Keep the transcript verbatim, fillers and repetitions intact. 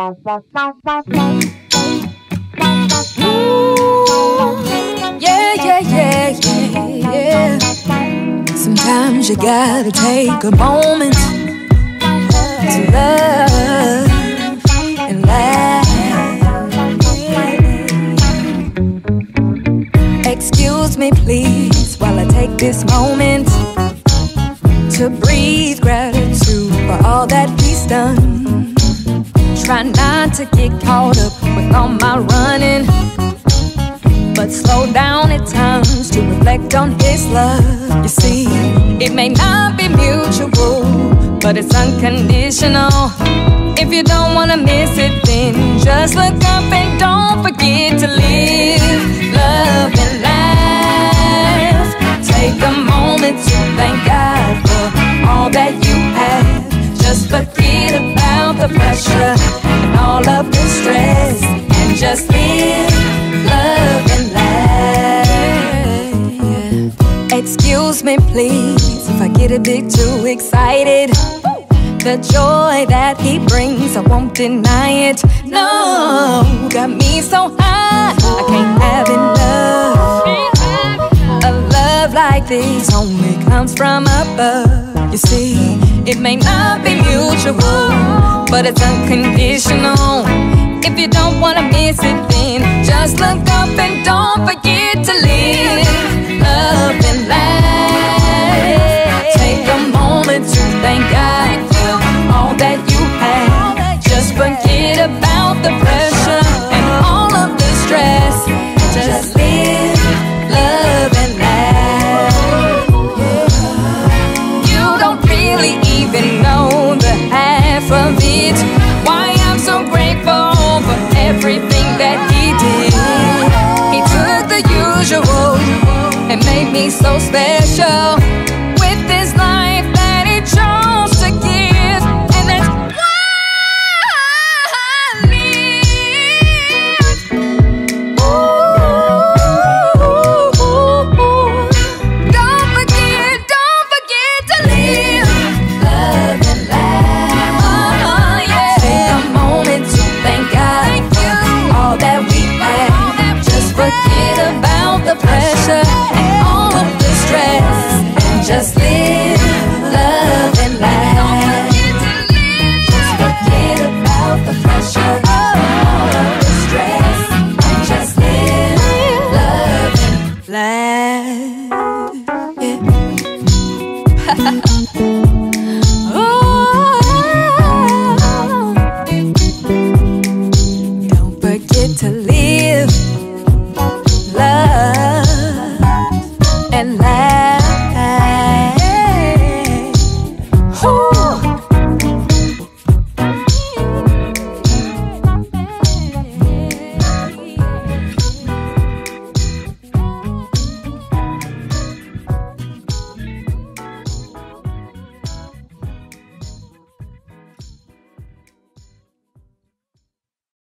Yeah, yeah, yeah, yeah, yeah. Sometimes you gotta take a moment to love and laugh. Excuse me, please, while I take this moment to breathe gratitude for all that he's done. Try not to get caught up with all my running, but slow down at times to reflect on his love. You see, it may not be mutual, but it's unconditional. If you don't wanna miss it, then just look up and don't forget to live, love and laugh. Take a moment to thank God for all that you have. Just forget about the pressure and all of the stress, and just live, love and laugh. Excuse me, please, if I get a bit too excited. The joy that he brings, I won't deny it. No, got me so high, I can't have enough. A love like this only comes from above. You see, it may not be mutual, but it's unconditional. If you don't wanna miss it, then just look up and don't forget to live, love and laugh. Take a moment to thank God for all that you have. Just forget about the pressure and all of the stress. Just live, love and laugh. You don't really even know the half of it. Why I'm so grateful for everything that he did. He took the usual and made me so special.